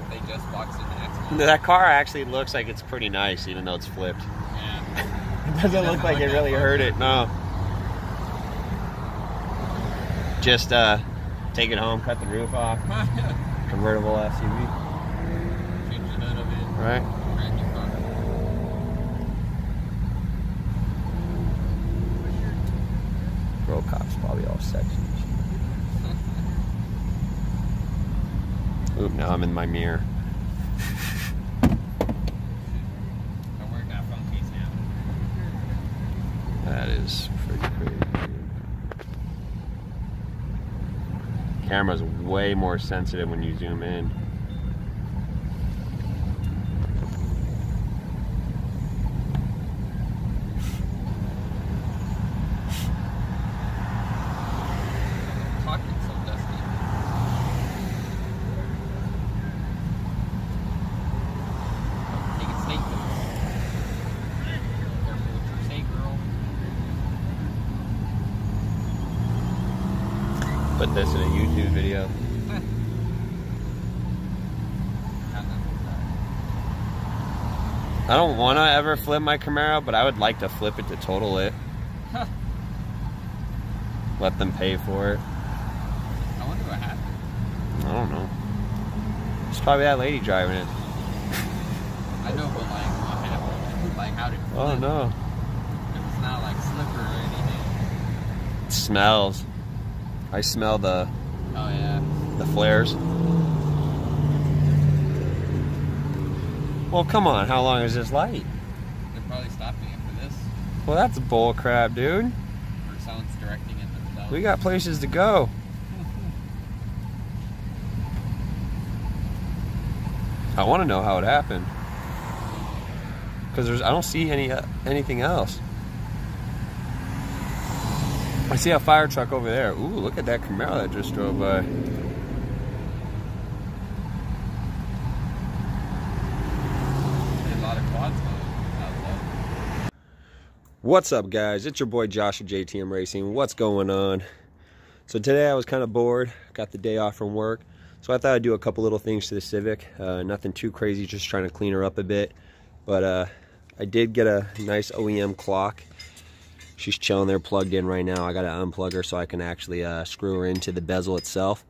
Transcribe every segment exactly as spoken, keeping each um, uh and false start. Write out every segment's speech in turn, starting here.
like they just boxed it next. That car actually looks like it's pretty nice, even though it's flipped. Yeah. It doesn't, doesn't look like, like it really hurt it, no. Just uh, take it home, cut the roof off. Convertible S U V. Change it out of it. Right. Roll cops, probably all sections. Oop, now I'm in my mirror. Don't worry, got phone case now. That is pretty crazy. Camera's way more sensitive when you zoom in. Put this in a YouTube video. I don't want to ever flip my Camaro, but I would like to flip it to total it. Huh. Let them pay for it. I wonder what happened. I don't know. It's probably that lady driving it. I know, but like, what happened? Like, how did it flip? Oh no. It's not like slipper or anything. It smells. I smell the, oh, yeah. the flares. Well, come on, how long is this light? They're probably stopping it for this. Well, that's bull crap, dude. Or someone's directing it themselves. We got places to go. I want to know how it happened. Because there's, I don't see any uh, anything else. I see a fire truck over there. Ooh, look at that Camaro that just drove by. A lot of quads going. What's up, guys? It's your boy Josh of J T M Racing. What's going on? So today I was kind of bored. Got the day off from work, so I thought I'd do a couple little things to the Civic. Uh, nothing too crazy, just trying to clean her up a bit. But uh, I did get a nice O E M clock. She's chilling there, plugged in right now. I gotta unplug her so I can actually uh, screw her into the bezel itself.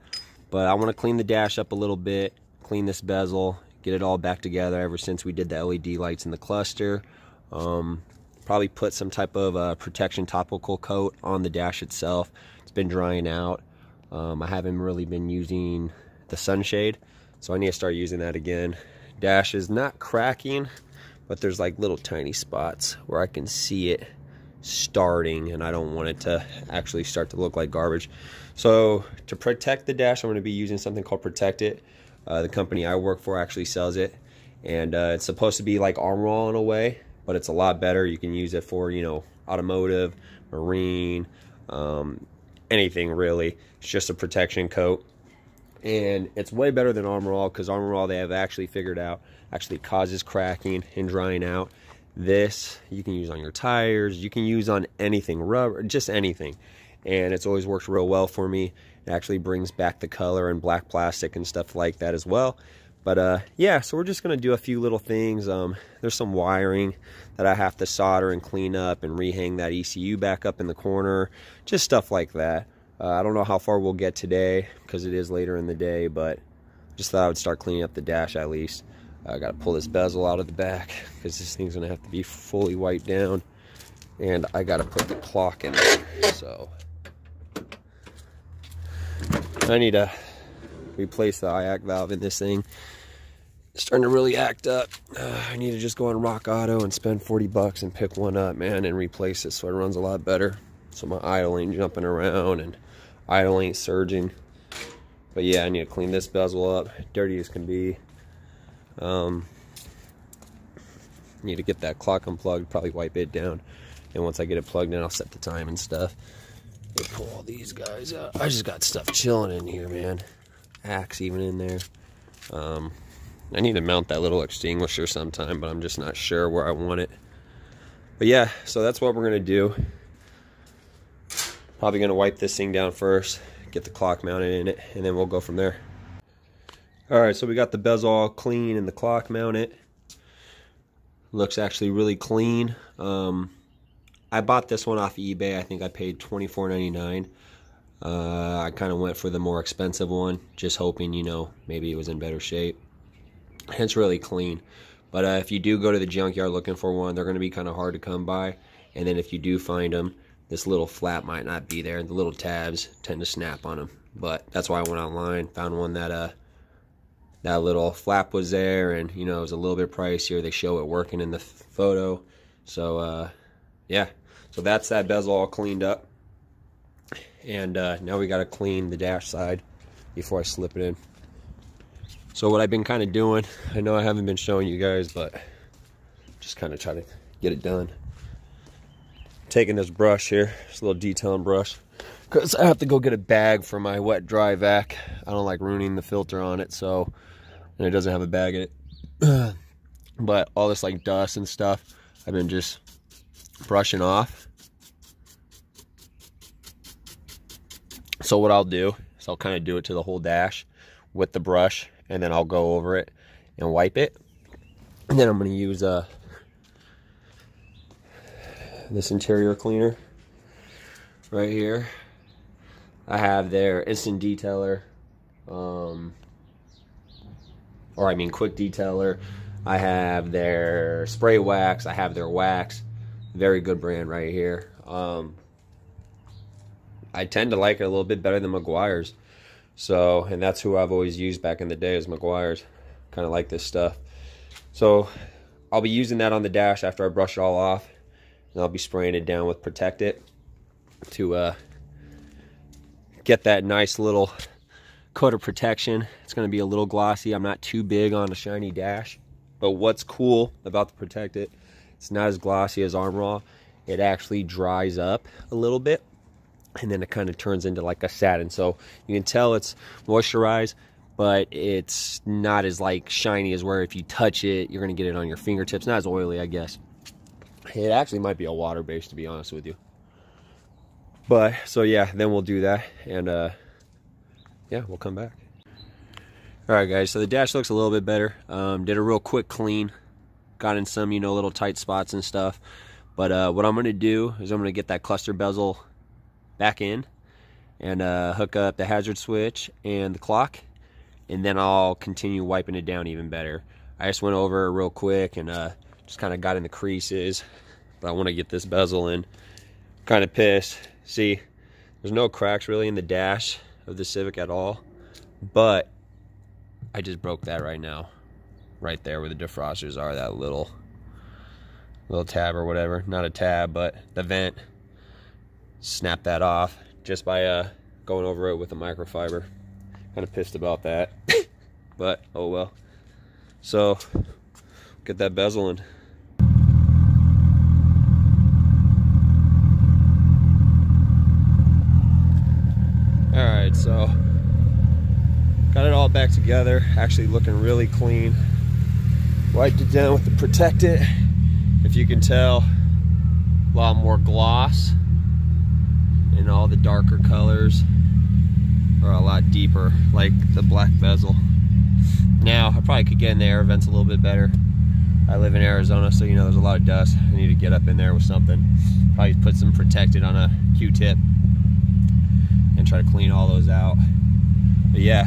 But I wanna clean the dash up a little bit, clean this bezel, get it all back together ever since we did the L E D lights in the cluster. Um, probably put some type of uh, protection topical coat on the dash itself. It's been drying out. Um, I haven't really been using the sunshade, so I need to start using that again. Dash is not cracking, but there's like little tiny spots where I can see it starting, and I don't want it to actually start to look like garbage. So to protect the dash, I'm going to be using something called Protect It. Uh, the company I work for actually sells it, and uh, it's supposed to be like Armor All in a way, but it's a lot better. You can use it for, you know, automotive, marine, um, anything really. It's just a protection coat, and it's way better than Armor All, because Armor All, they have actually figured out, actually causes cracking and drying out. This you can use on your tires, you can use on anything, rubber, just anything, and it's always worked real well for me. It actually brings back the color and black plastic and stuff like that as well. But uh yeah, so we're just going to do a few little things. Um there's some wiring that I have to solder and clean up and rehang that E C U back up in the corner, just stuff like that. uh, I don't know how far we'll get today because it is later in the day, but just thought I would start cleaning up the dash at least. I gotta pull this bezel out of the back because this thing's gonna have to be fully wiped down, and I gotta put the clock in there. So I need to replace the I A C valve in this thing. It's starting to really act up. Uh, I need to just go on Rock Auto and spend forty bucks and pick one up, man, and replace it so it runs a lot better. So my idle ain't jumping around and idle ain't surging. But yeah, I need to clean this bezel up, dirty as can be. Um, need to get that clock unplugged, probably wipe it down, and once I get it plugged in, I'll set the time and stuff. We'll pull all these guys out. I just got stuff chilling in here, man. Axe even in there. Um, I need to mount that little extinguisher sometime, but I'm just not sure where I want it. But yeah, so that's what we're going to do. Probably going to wipe this thing down first, get the clock mounted in it, and then we'll go from there. All right, so we got the bezel all clean and the clock mounted. Looks actually really clean. Um, I bought this one off eBay. I think I paid twenty-four ninety-nine. Uh, I kind of went for the more expensive one, just hoping, you know, maybe it was in better shape. It's really clean. But uh, if you do go to the junkyard looking for one, they're going to be kind of hard to come by. And then if you do find them, this little flap might not be there. The little tabs tend to snap on them. But that's why I went online, found one that uh, that little flap was there. And, you know, it was a little bit pricier. They show it working in the photo. So, uh, yeah. So that's that bezel all cleaned up. And uh, now we got to clean the dash side before I slip it in. So what I've been kind of doing, I know I haven't been showing you guys, but just kind of try to get it done. Taking this brush here, this little detailing brush, because I have to go get a bag for my wet dry vac. I don't like ruining the filter on it, so, and it doesn't have a bag in it. But all this like dust and stuff, I've been just brushing off. So what I'll do is I'll kind of do it to the whole dash with the brush, and then I'll go over it and wipe it. And then I'm going to use uh, this interior cleaner right here. I have their instant detailer, um, or I mean quick detailer. I have their spray wax. I have their wax. Very good brand right here. Um, I tend to like it a little bit better than Meguiar's. So, and that's who I've always used back in the day, is Meguiar's. Kind of like this stuff. So, I'll be using that on the dash after I brush it all off. And I'll be spraying it down with Protect It to uh, get that nice little coat of protection. It's going to be a little glossy. I'm not too big on a shiny dash. But what's cool about the Protect It, it's not as glossy as Armor All. It actually dries up a little bit. And then it kind of turns into like a satin. So you can tell it's moisturized, but it's not as like shiny as where if you touch it, you're going to get it on your fingertips. Not as oily, I guess. It actually might be a water base, to be honest with you. But, so yeah, then we'll do that. And, uh, yeah, we'll come back. All right, guys. So the dash looks a little bit better. Um, did a real quick clean. Got in some, you know, little tight spots and stuff. But uh, what I'm going to do is I'm going to get that cluster bezel back in and uh, hook up the hazard switch and the clock, and then I'll continue wiping it down even better. I just went over real quick and uh, just kind of got in the creases, but I want to get this bezel in. Kind of pissed. See, there's no cracks really in the dash of the Civic at all, but I just broke that right now, right there where the defrosters are, that little little tab or whatever. Not a tab, but the vent. Snap that off just by uh, going over it with a microfiber. Kind of pissed about that, but oh well. So, get that bezel in. All right, so got it all back together. Actually, looking really clean. Wiped it down with the Protect It. If you can tell, a lot more gloss. And all the darker colors are a lot deeper, like the black bezel. Now, I probably could get in the air vents a little bit better. I live in Arizona, so you know there's a lot of dust. I need to get up in there with something. Probably put some Protect It on a Q-tip and try to clean all those out. But yeah,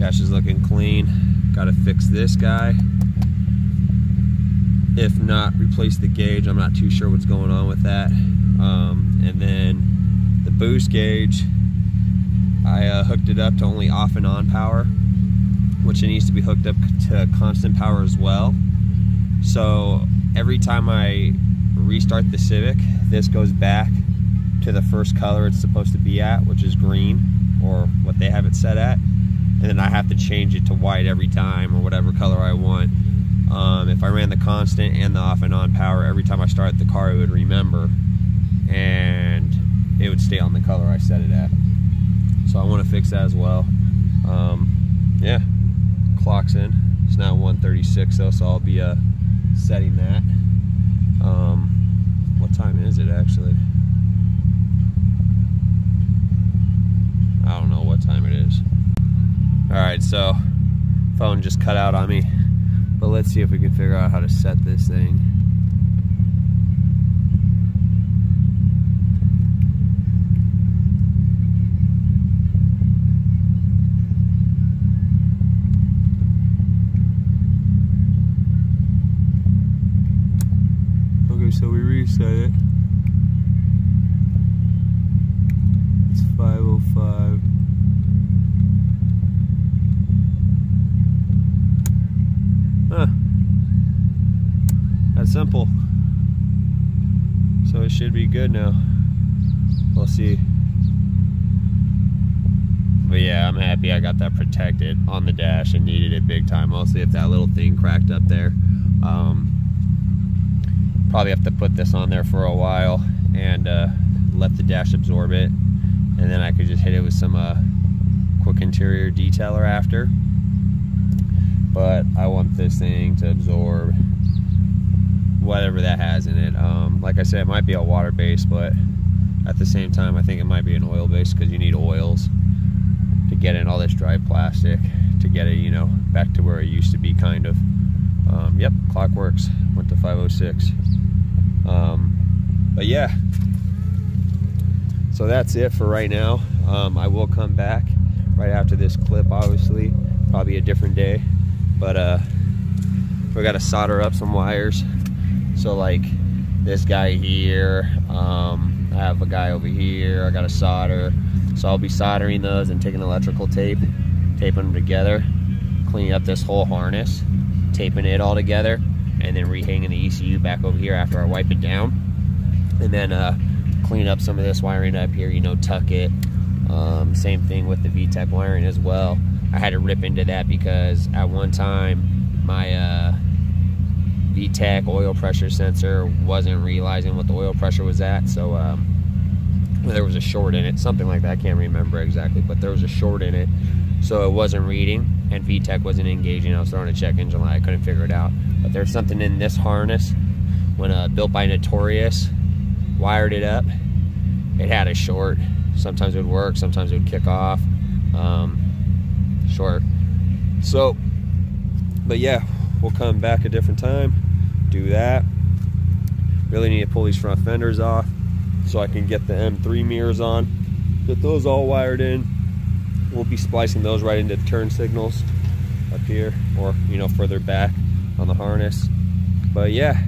dash is looking clean. Gotta fix this guy. If not, replace the gauge. I'm not too sure what's going on with that. Um, and then the boost gauge, I uh, hooked it up to only off and on power, which it needs to be hooked up to constant power as well. So every time I restart the Civic, this goes back to the first color it's supposed to be at, which is green, or what they have it set at. And then I have to change it to white every time, or whatever color I want. Um, if I ran the constant and the off and on power, every time I started the car, it would remember. And it would stay on the color I set it at. So I want to fix that as well. Um, yeah, clock's in. It's now one thirty-six though, so I'll be uh, setting that. Um, what time is it actually? I don't know what time it is. All right. ride, so phone just cut out on me. But let's see if we can figure out how to set this thing. Okay, so we reset it. It's five oh five. Huh. That's simple. So it should be good now. We'll see. But yeah, I'm happy I got that protected on the dash and needed it big time. Mostly if that little thing cracked up there. Um, probably have to put this on there for a while and uh, let the dash absorb it. And then I could just hit it with some uh, quick interior detailer after. But I want this thing to absorb whatever that has in it. Um, like I said, it might be a water base, but at the same time, I think it might be an oil base because you need oils to get in all this dry plastic to get it, you know, back to where it used to be, kind of. Um, yep, clock works. Went to five oh six. Um, but yeah, so that's it for right now. Um, I will come back right after this clip, obviously, probably a different day. But uh, we gotta solder up some wires. So like this guy here, um, I have a guy over here, I gotta solder. So I'll be soldering those and taking electrical tape, taping them together, cleaning up this whole harness, taping it all together, and then rehanging the E C U back over here after I wipe it down. And then uh, clean up some of this wiring up here, you know, tuck it. Um, same thing with the V TEC wiring as well. I had to rip into that because at one time my uh, V TEC oil pressure sensor wasn't realizing what the oil pressure was at, so um, well, there was a short in it, something like that. I can't remember exactly, but there was a short in it, so it wasn't reading and V TEC wasn't engaging. I was throwing a check engine light, I couldn't figure it out. But there's something in this harness when uh, built by Notorious, wired it up, it had a short. Sometimes it would work, sometimes it would kick off. Um, short. So, but yeah, we'll come back a different time, do that. Really need to pull these front fenders off so I can get the M three mirrors on, get those all wired in. We'll be splicing those right into turn signals up here, or you know, further back on the harness. But yeah,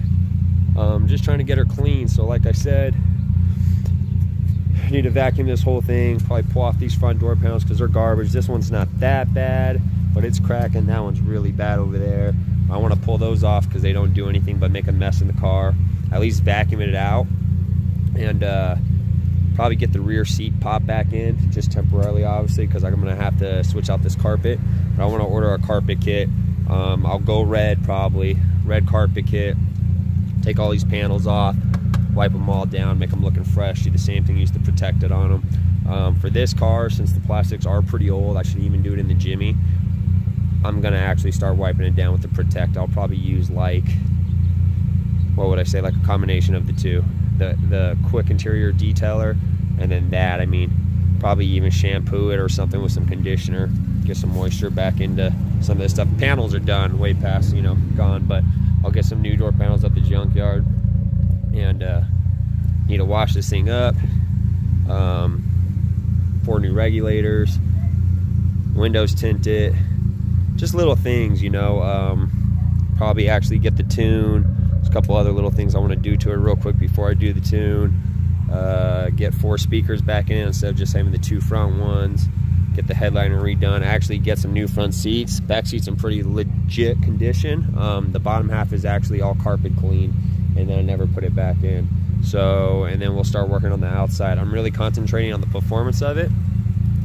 um, just trying to get her clean. So like I said, I need to vacuum this whole thing, probably pull off these front door panels because they're garbage. This one's not that bad, but it's cracking. That one's really bad over there. I want to pull those off because they don't do anything but make a mess in the car. At least vacuum it out, and uh, probably get the rear seat pop back in, just temporarily, obviously, because I'm going to have to switch out this carpet. But I want to order a carpet kit. Um, I'll go red, probably. Red carpet kit. Take all these panels off. Wipe them all down, make them looking fresh. Do the same thing, use the Protect It on them. Um, for this car, since the plastics are pretty old, I should even do it in the Jimmy. I'm gonna actually start wiping it down with the Protect. I'll probably use like, what would I say, like a combination of the two. The, the quick interior detailer, and then that, I mean, probably even shampoo it or something with some conditioner, get some moisture back into some of this stuff. Panels are done, way past, you know, gone, but I'll get some new door panels at the junkyard. And uh, need to wash this thing up. Um, four new regulators, windows tinted, just little things, you know. Um, probably actually get the tune. There's a couple other little things I want to do to it real quick before I do the tune. Uh, get four speakers back in instead of just having the two front ones. Get the headliner redone. Actually get some new front seats. Back seats in pretty legit condition. Um, the bottom half is actually all carpet clean. And then I never put it back in. So, and then we'll start working on the outside. I'm really concentrating on the performance of it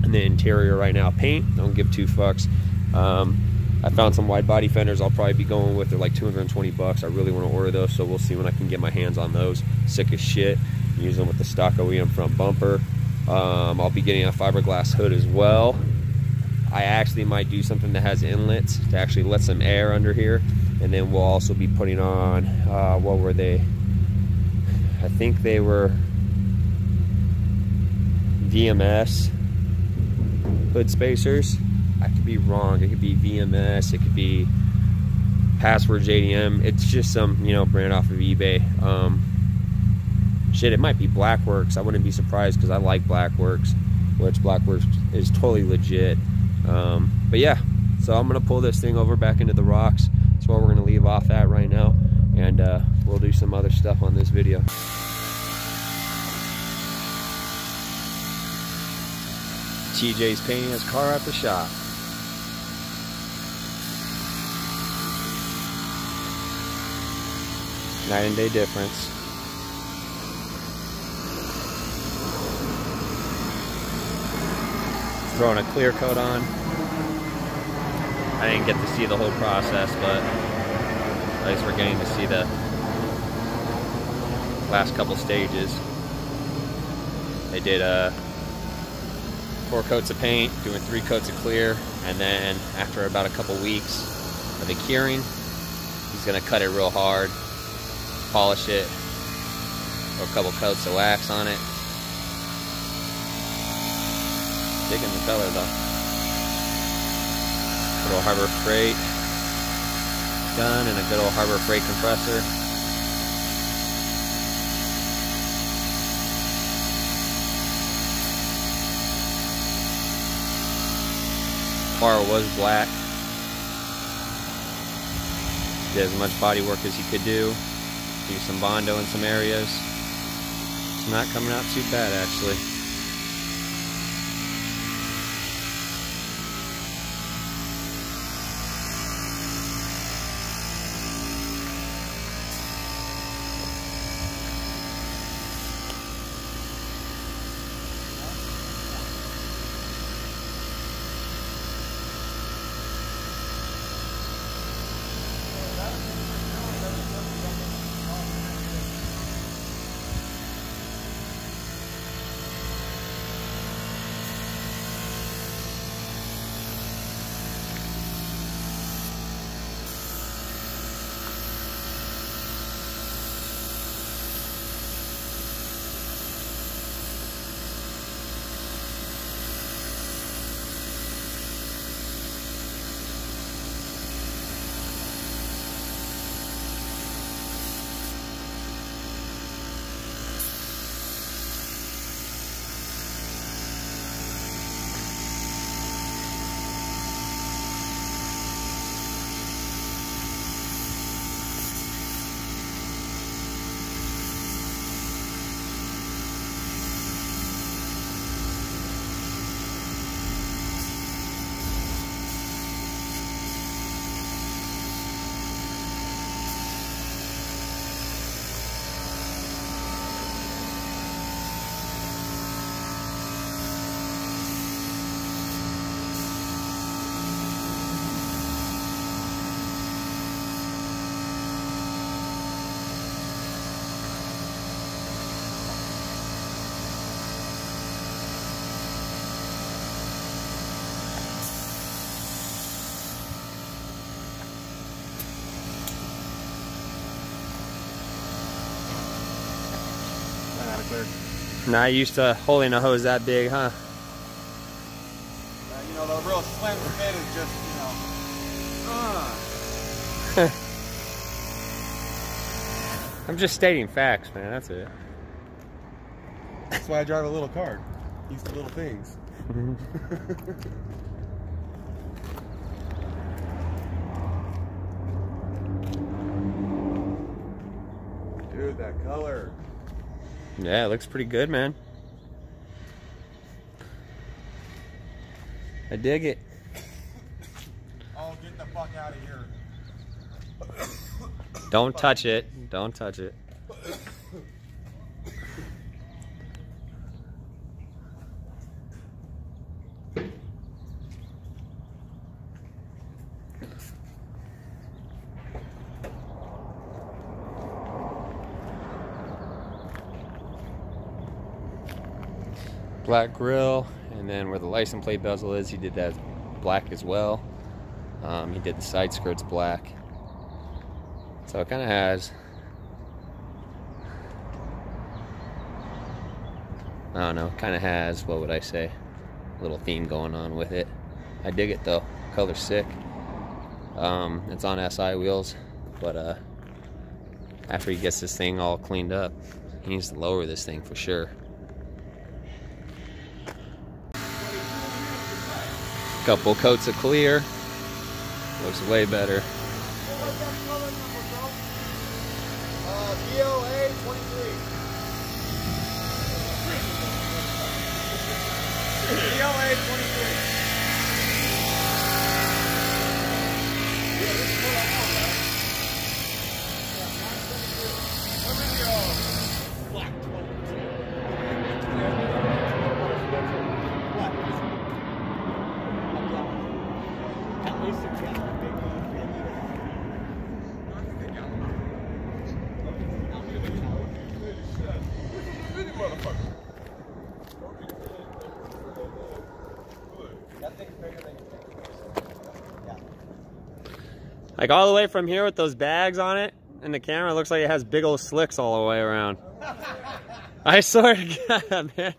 and the interior right now. Paint, don't give two fucks. Um, I found some wide body fenders I'll probably be going with. They're like two hundred twenty bucks. I really want to order those, so we'll see when I can get my hands on those. Sick as shit. Use them with the stock O E M front bumper. Um, I'll be getting a fiberglass hood as well. I actually might do something that has inlets to actually let some air under here. And then we'll also be putting on, uh, what were they? I think they were V M S hood spacers. I could be wrong. It could be V M S. It could be password J D M. It's just some, you know, brand off of eBay. Um, shit, it might be Blackworks. I wouldn't be surprised because I like Blackworks, which Blackworks is totally legit. Um, but yeah, so I'm going to pull this thing over back into the rocks. That's where we're going to leave off at right now. And uh, we'll do some other stuff on this video. T J's painting his car at the shop. Night and day difference. Throwing a clear coat on. I didn't get to see the whole process, but at least we're getting to see the last couple stages. They did a uh, four coats of paint, doing three coats of clear, and then after about a couple weeks of the curing, he's gonna cut it real hard, polish it, throw a couple coats of wax on it. Digging the color though. Good old Harbor Freight gun and a good old Harbor Freight compressor. Car was black. Did as much body work as he could do. Do some bondo in some areas. It's not coming out too bad actually. Not used to holding a hose that big, huh? Uh, you know, the real slim fit is just, you know. Uh. I'm just stating facts, man. That's it. That's why I drive a little car. Used to little things. Dude, that color. Yeah, it looks pretty good, man. I dig it. Oh, get the fuck out of here. Don't touch it. Don't touch it. Black grill, and then where the license plate bezel is, he did that black as well. Um, he did the side skirts black, so it kind of has, I don't know, kind of has, what would I say, a little theme going on with it. I dig it though. Color's sick. Um, it's on S I wheels, but uh, after he gets this thing all cleaned up, he needs to lower this thing for sure. Couple coats of clear. Looks way better. Like all the way from here with those bags on it and the camera, it looks like it has big old slicks all the way around. I swear to God, man.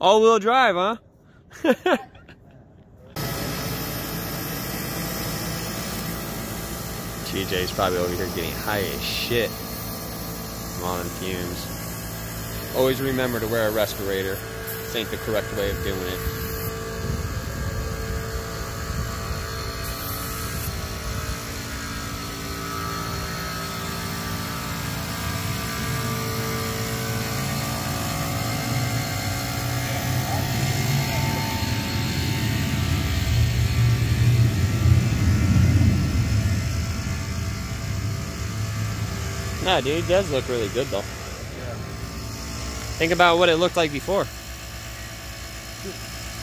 All-wheel drive, huh? T J's probably over here getting high as shit. I'm on fumes. Always remember to wear a respirator. This ain't the correct way of doing it. Yeah, dude, it does look really good though. Yeah. Think about what it looked like before.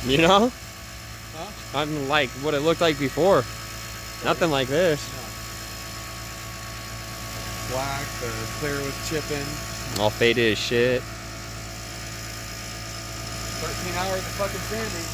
You know? Huh? I'm like what it looked like before. Right. Nothing like this. Yeah. Black or clear with chipping. All faded as shit. thirteen hours of fucking sanding.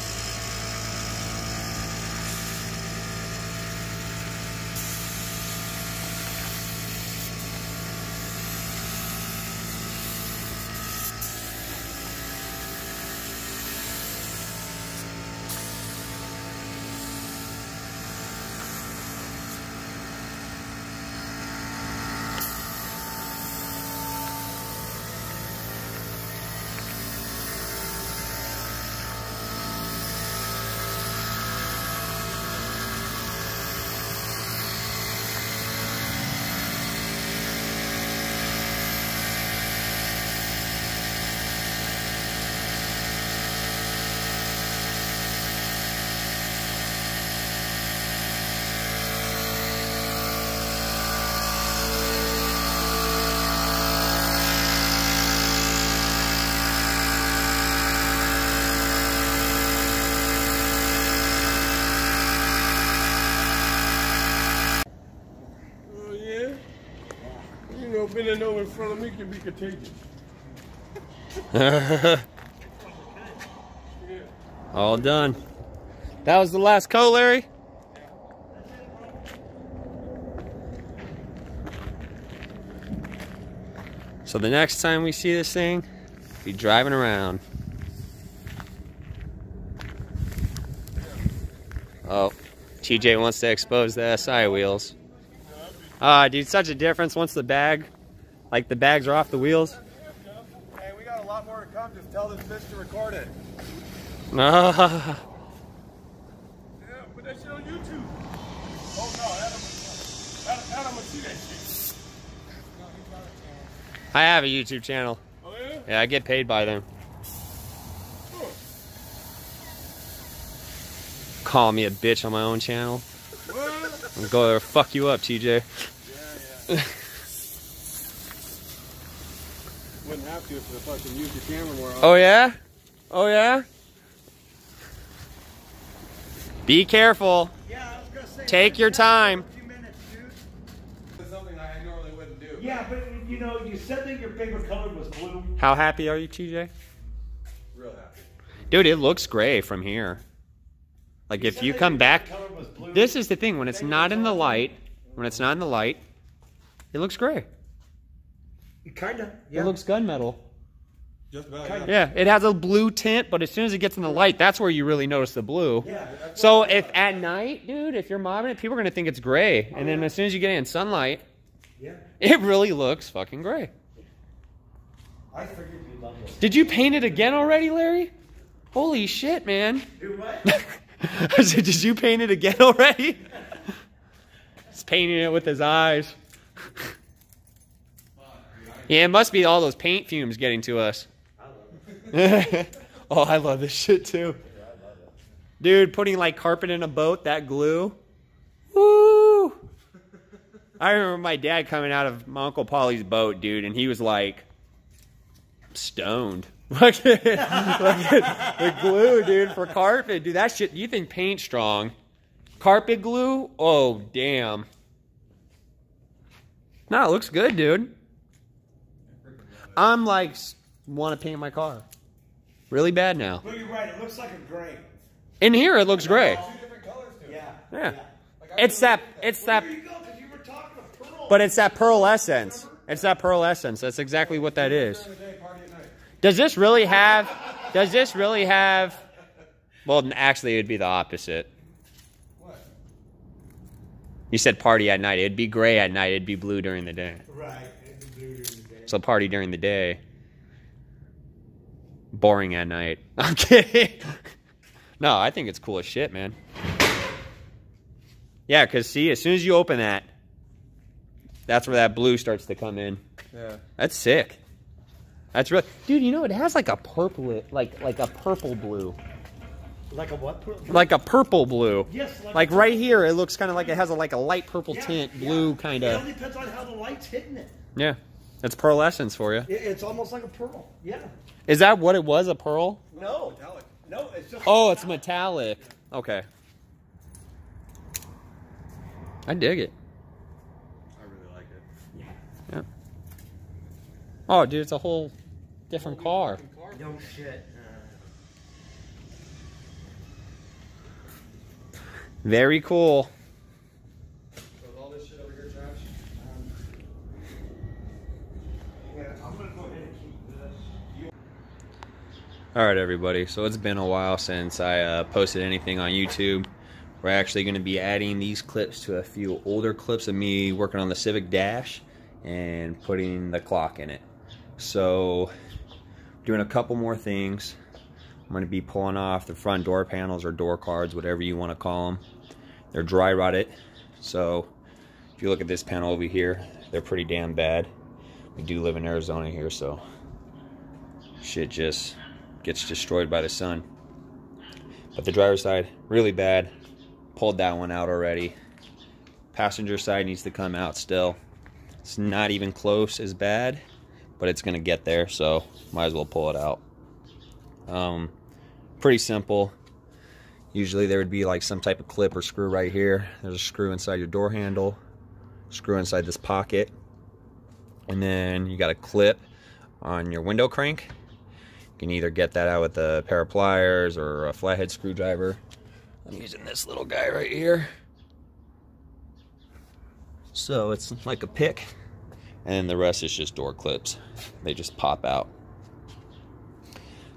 Bending over in front of me can be contagious. All done. That was the last coat, Larry. So the next time we see this thing, be driving around. Oh, T J wants to expose the S I wheels. Ah, uh, dude, such a difference once the bag. Like the bags are off the wheels. Hey, we got a lot more to come. Just tell this bitch to record it. Ah. Yeah, put that shit on YouTube. Oh no, Adam, Adam, Adam will see that shit. No, he's got a channel. I have a YouTube channel. Oh yeah? Yeah, I get paid by them. Huh. Call me a bitch on my own channel. What? I'm going to fuck you up, T J. Yeah, yeah. Wouldn't have to if the fucking YouTube camera were on. Oh yeah? Oh yeah? Be careful. Yeah, I was gonna say, take your time. Minutes, dude. Something I normally wouldn't do. Yeah, but you know, you said that your favorite color was blue. How happy are you, T J? Real happy. Dude, it looks gray from here. Like you if you come back, this is the thing, when it's not in the light, when it's not in the light, it looks gray. Kinda. Yeah. It looks gunmetal. Just about, yeah. Yeah, it has a blue tint, but as soon as it gets in the light, that's where you really notice the blue. Yeah. So if at night, dude, if you're mobbing it, people are going to think it's gray. And oh, then yeah. as soon as you get in sunlight, yeah, it really looks fucking gray. I figured you'd love this. Did you paint it again already, Larry? Holy shit, man. Do what? I said, did you paint it again already? He's painting it with his eyes. Yeah, it must be all those paint fumes getting to us. I love it. Oh, I love this shit too. Yeah, I love it. Dude, putting like carpet in a boat, that glue. Woo! I remember my dad coming out of my Uncle Polly's boat, dude, and he was like stoned. Look at, look at the glue, dude, for carpet. Dude, that shit, you think paint strong. Carpet glue? Oh, damn. Nah, it looks good, dude. I'm like, want to paint my car. Really bad now. But you're right, it looks like a gray. In here, it looks gray. Two different colors to it. Yeah. Yeah. Yeah. Like, it's that, that, it's well, that, you go, you were talking to pearl. But it's that pearl essence. It's that pearl essence. That's exactly what that is. Does this really have, does this really have, well, actually, it would be the opposite. What? You said party at night. It'd be gray at night. It'd be blue during the day. Right. It'd be blue during the day. So party during the day. Boring at night. I'm kidding. No, I think it's cool as shit, man. Yeah, because see, as soon as you open that, that's where that blue starts to come in. Yeah. That's sick. That's really, dude. You know, it has like a purple, like like a purple blue. Like a what? Purple? Like a purple blue. Yes. Like, like right here, it looks kind of like it has a, like a light purple yeah, tint, yeah. blue kind of. It all depends on how the light's hitting it. Yeah, that's pearl essence for you. It, it's almost like a pearl. Yeah. Is that what it was? A pearl? No. Metallic. No. It's just. Oh, metallic. It's metallic. Yeah. Okay. I dig it. I really like it. Yeah. Yeah. Oh, dude, it's a whole. Different car. No shit. Uh... Very cool. So with all this shit over here, Josh, um, yeah, I'm gonna go ahead and keep this. You... All right, everybody. So it's been a while since I uh, posted anything on YouTube. We're actually going to be adding these clips to a few older clips of me working on the Civic dash and putting the clock in it. So. Doing a couple more things. I'm gonna be pulling off the front door panels or door cards, whatever you wanna call them. They're dry rotted. So if you look at this panel over here, they're pretty damn bad. We do live in Arizona here, so shit just gets destroyed by the sun. But the driver's side, really bad. Pulled that one out already. Passenger side needs to come out still. It's not even close as bad. But it's gonna get there, so might as well pull it out. Um, pretty simple. Usually there would be like some type of clip or screw right here. There's a screw inside your door handle, screw inside this pocket, and then you got a clip on your window crank. You can either get that out with a pair of pliers or a flathead screwdriver. I'm using this little guy right here. So it's like a pick. And the rest is just door clips. They just pop out.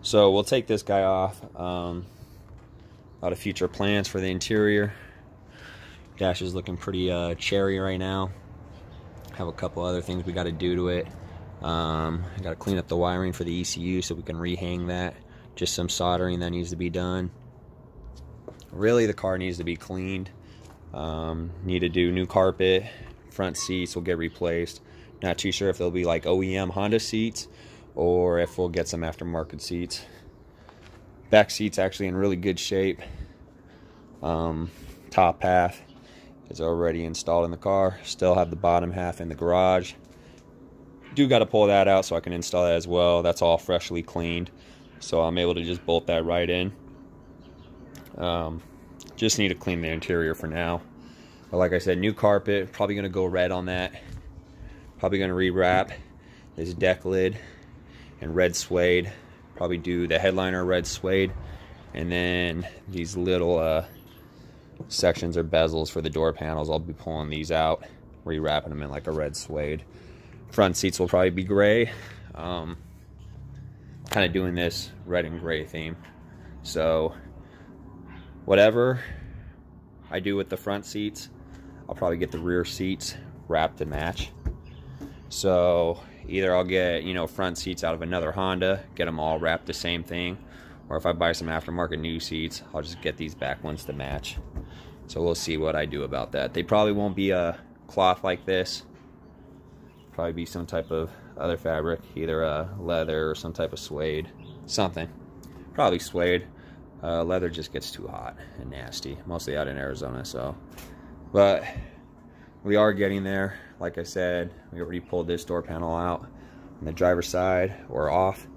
So we'll take this guy off. Um, a lot of future plans for the interior. Dash is looking pretty uh, cherry right now. Have a couple other things we got to do to it. Um, I got to clean up the wiring for the E C U so we can rehang that. Just some soldering that needs to be done. Really, the car needs to be cleaned. Um, need to do new carpet. Front seats will get replaced. Not too sure if they'll be like O E M Honda seats or if we'll get some aftermarket seats. Back seat's actually in really good shape. Um, top half is already installed in the car. Still have the bottom half in the garage. Do got to pull that out so I can install that as well. That's all freshly cleaned. So I'm able to just bolt that right in. Um, just need to clean the interior for now. But like I said, new carpet. Probably going to go red on that. Probably going to rewrap this deck lid and red suede. Probably do the headliner red suede. And then these little uh, sections or bezels for the door panels. I'll be pulling these out, rewrapping them in like a red suede. Front seats will probably be gray. Um, kind of doing this red and gray theme. So whatever I do with the front seats, I'll probably get the rear seats wrapped to match. So either I'll get, you know, front seats out of another Honda, get them all wrapped the same thing, or if I buy some aftermarket new seats, I'll just get these back ones to match. So we'll see what I do about that. They probably won't be a cloth like this. Probably be some type of other fabric, either a leather or some type of suede, something. Probably suede. Uh, leather just gets too hot and nasty, mostly out in Arizona. So, but we are getting there. Like I said, we already pulled this door panel out on the driver's side or off.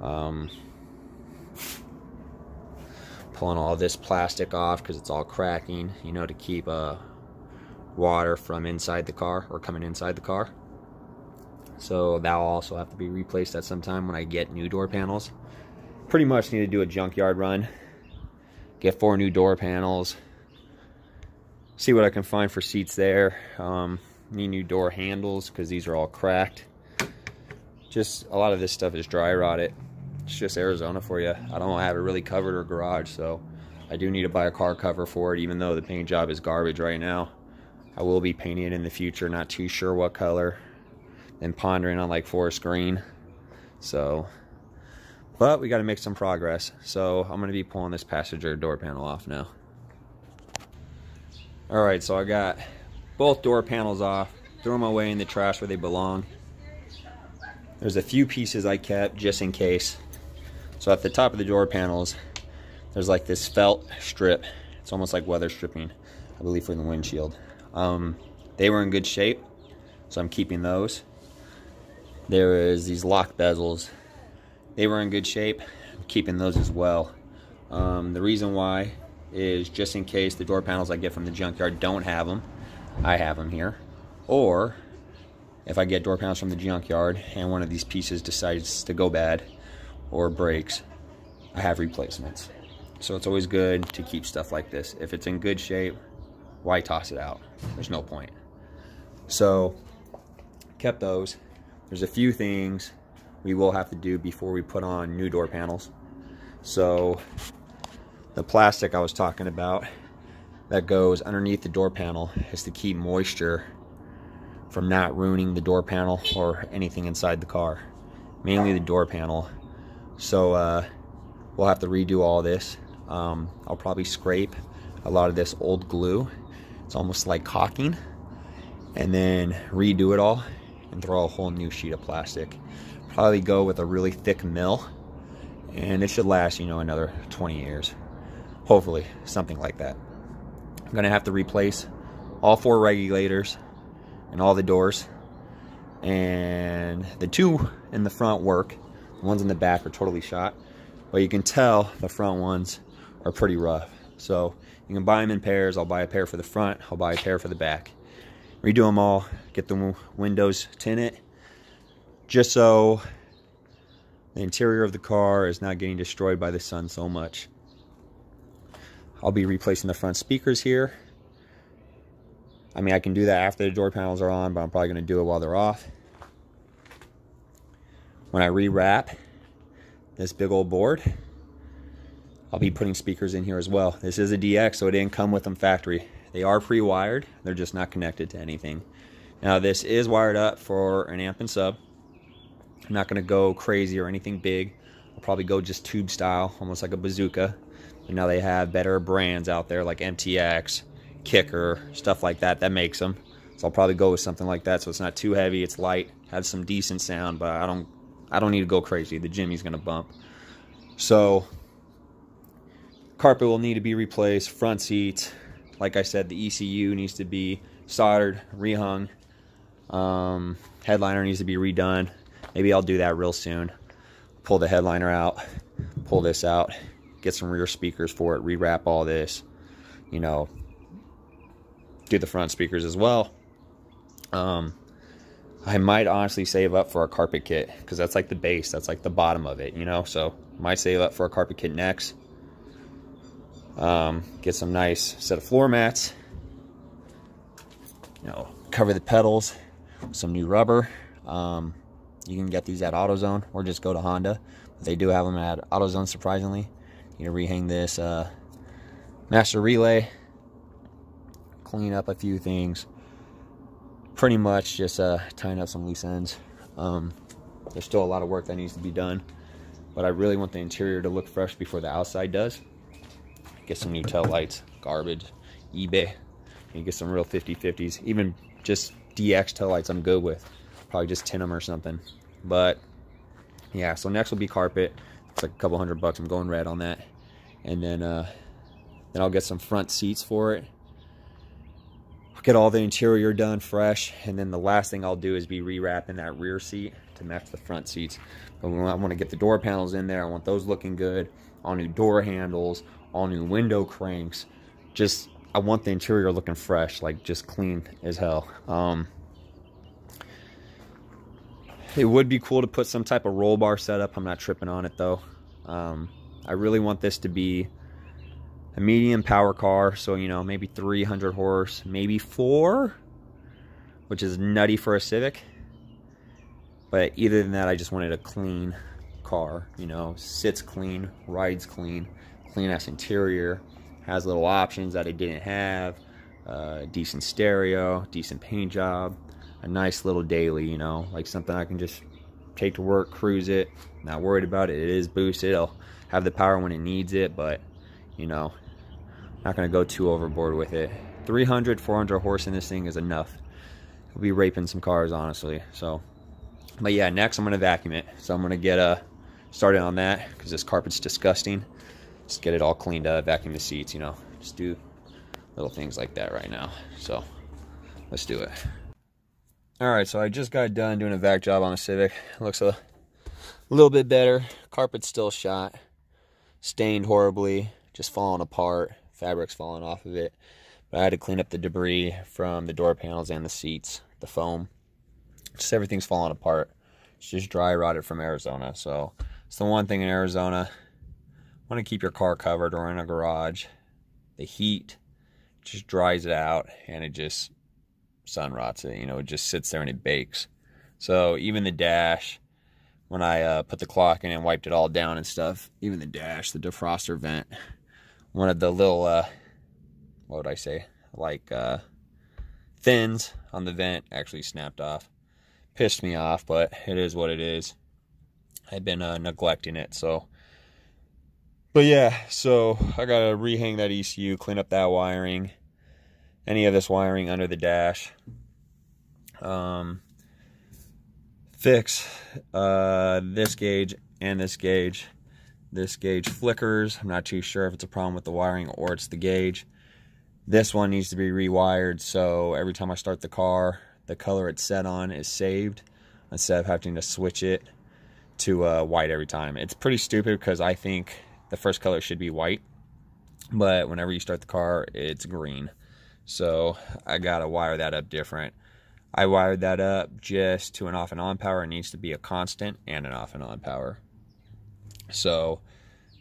Um, pulling all this plastic off because it's all cracking, you know, to keep uh, water from inside the car or coming inside the car. So that'll also have to be replaced at some time when I get new door panels. Pretty much need to do a junkyard run, get four new door panels, see what I can find for seats there. Um, need new door handles because these are all cracked. Just a lot of this stuff is dry rotted. It's just Arizona for you. I don't have it really covered or garage, so I do need to buy a car cover for it, even though the paint job is garbage right now. I will be painting it in the future, not too sure what color, and pondering on like forest green. So, but we got to make some progress. So I'm going to be pulling this passenger door panel off now. All right, so I got both door panels off, threw them away in the trash where they belong. There's a few pieces I kept just in case. So at the top of the door panels, there's like this felt strip. It's almost like weather stripping, I believe, for the windshield. Um, they were in good shape, so I'm keeping those. There is these lock bezels. They were in good shape, I'm keeping those as well. Um, the reason why is just in case the door panels I get from the junkyard don't have them, I have them here. Or if I get door panels from the junkyard and one of these pieces decides to go bad or breaks, I have replacements. So it's always good to keep stuff like this. If it's in good shape, why toss it out? There's no point. So kept those. There's a few things we will have to do before we put on new door panels. So the plastic I was talking about that goes underneath the door panel is to keep moisture from not ruining the door panel or anything inside the car, mainly the door panel. So uh, we'll have to redo all this. Um, I'll probably scrape a lot of this old glue. It's almost like caulking, and then redo it all and throw a whole new sheet of plastic. Probably go with a really thick mill, and it should last, you know, another twenty years, hopefully, something like that. I'm gonna have to replace all four regulators and all the doors, and the two in the front work, the ones in the back are totally shot, but you can tell the front ones are pretty rough. So you can buy them in pairs. I'll buy a pair for the front, I'll buy a pair for the back, redo them all, get the windows tinted, just so the interior of the car is not getting destroyed by the sun so much. I'll be replacing the front speakers here. I mean, I can do that after the door panels are on, but I'm probably going to do it while they're off. When I rewrap this big old board, I'll be putting speakers in here as well. This is a D X, so it didn't come with them factory. They are pre-wired. They're just not connected to anything. Now, this is wired up for an amp and sub. I'm not going to go crazy or anything big. I'll probably go just tube style, almost like a bazooka. But now they have better brands out there like M T X, Kicker, stuff like that that makes them. So I'll probably go with something like that, so it's not too heavy, it's light, has some decent sound, but I don't I don't need to go crazy. The Jimmy's gonna bump. So carpet will need to be replaced, front seats, like I said, the E C U needs to be soldered, rehung. Um, headliner needs to be redone. Maybe I'll do that real soon. Pull the headliner out, pull this out, get some rear speakers for it, rewrap all this, you know, do the front speakers as well. Um, I might honestly save up for a carpet kit, because that's like the base, that's like the bottom of it, you know, so might save up for a carpet kit next. Um, get some nice set of floor mats, you know, cover the pedals with some new rubber. Um, you can get these at AutoZone or just go to Honda. They do have them at AutoZone, surprisingly. You know, rehang this uh, master relay, clean up a few things. Pretty much just uh, tying up some loose ends. Um, there's still a lot of work that needs to be done, but I really want the interior to look fresh before the outside does. Get some new tail lights, garbage, eBay, and get some real fifty fifties. Even just D X tail lights I'm good with. Probably just ten of them or something. But yeah, so next will be carpet. It's like a couple hundred bucks. I'm going red on that. And then uh, then I'll get some front seats for it. Get all the interior done fresh, and then the last thing I'll do is be rewrapping that rear seat to match the front seats. But when I want to get the door panels in there, I want those looking good. All new door handles, all new window cranks. Just I want the interior looking fresh, like just clean as hell. Um, it would be cool to put some type of roll bar setup. I'm not tripping on it though. Um, I really want this to be a medium power car, so you know, maybe three hundred horse, maybe four, which is nutty for a Civic. But either than that, I just wanted a clean car, you know, sits clean, rides clean, clean ass interior, has little options that it didn't have, uh, decent stereo, decent paint job, a nice little daily, you know, like something I can just take to work, cruise it, not worried about it. It is boosted, it'll have the power when it needs it, but you know, not gonna go too overboard with it. three hundred, four hundred horse in this thing is enough. We'll be raping some cars, honestly. So, but yeah, next I'm gonna vacuum it. So I'm gonna get uh, started on that because this carpet's disgusting. Just get it all cleaned up, vacuum the seats, you know. Just do little things like that right now. So let's do it. All right, so I just got done doing a vac job on a Civic. Looks a little bit better. Carpet's still shot, stained horribly, just falling apart, fabric's falling off of it. But I had to clean up the debris from the door panels and the seats, the foam. Just everything's falling apart. It's just dry rotted from Arizona. So it's the one thing in Arizona, want to keep your car covered or in a garage. The heat just dries it out and it just sun rots it. You know, it just sits there and it bakes. So even the dash, when I uh, put the clock in and wiped it all down and stuff, even the dash, the defroster vent, one of the little, uh, what would I say, like uh, thins on the vent actually snapped off. Pissed me off, but it is what it is. I've been uh, neglecting it, so. But yeah, so I got to rehang that E C U, clean up that wiring, any of this wiring under the dash. Um, fix uh, this gauge and this gauge. This gauge flickers. I'm not too sure if it's a problem with the wiring or it's the gauge. This one needs to be rewired, so every time I start the car, the color it's set on is saved instead of having to switch it to uh, white every time. It's pretty stupid because I think the first color should be white, but whenever you start the car, it's green. So I gotta wire that up different. I wired that up just to an off and on power. It needs to be a constant and an off and on power. So,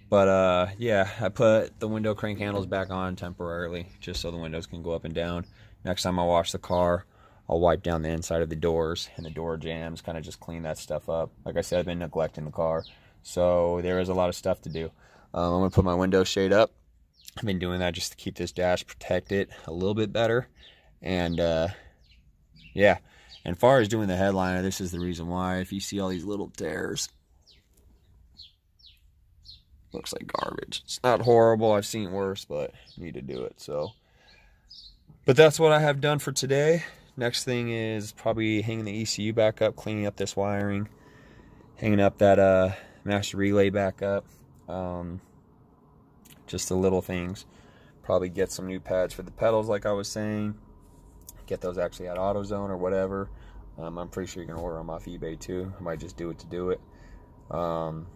but uh, yeah, I put the window crank handles back on temporarily just so the windows can go up and down. Next time I wash the car, I'll wipe down the inside of the doors and the door jams, kind of just clean that stuff up. Like I said, I've been neglecting the car, so there is a lot of stuff to do. Um, I'm going to put my window shade up. I've been doing that just to keep this dash protected a little bit better. And uh, yeah, and far as doing the headliner, this is the reason why. If you see all these little tears, looks like garbage. It's not horrible. I've seen worse, but need to do it. So, but that's what I have done for today. Next thing is probably hanging the E C U back up, cleaning up this wiring, hanging up that uh, master relay back up. Um, just the little things. Probably get some new pads for the pedals, like I was saying. Get those actually at AutoZone or whatever. Um, I'm pretty sure you can order them off eBay too. I might just do it to do it. Um,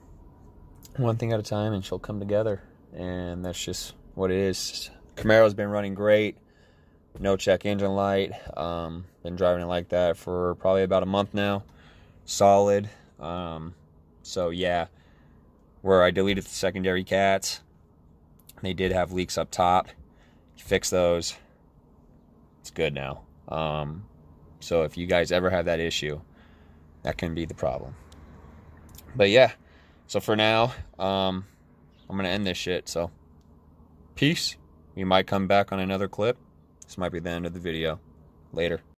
One thing at a time, and she'll come together, and that's just what it is. Camaro's been running great, no check engine light. Um, been driving it like that for probably about a month now, solid. Um, so yeah, where I deleted the secondary cats, they did have leaks up top. Fix those. It's good now. Um, so if you guys ever have that issue, that can be the problem. But yeah. So for now, um, I'm going to end this shit. So peace. We might come back on another clip. This might be the end of the video. Later.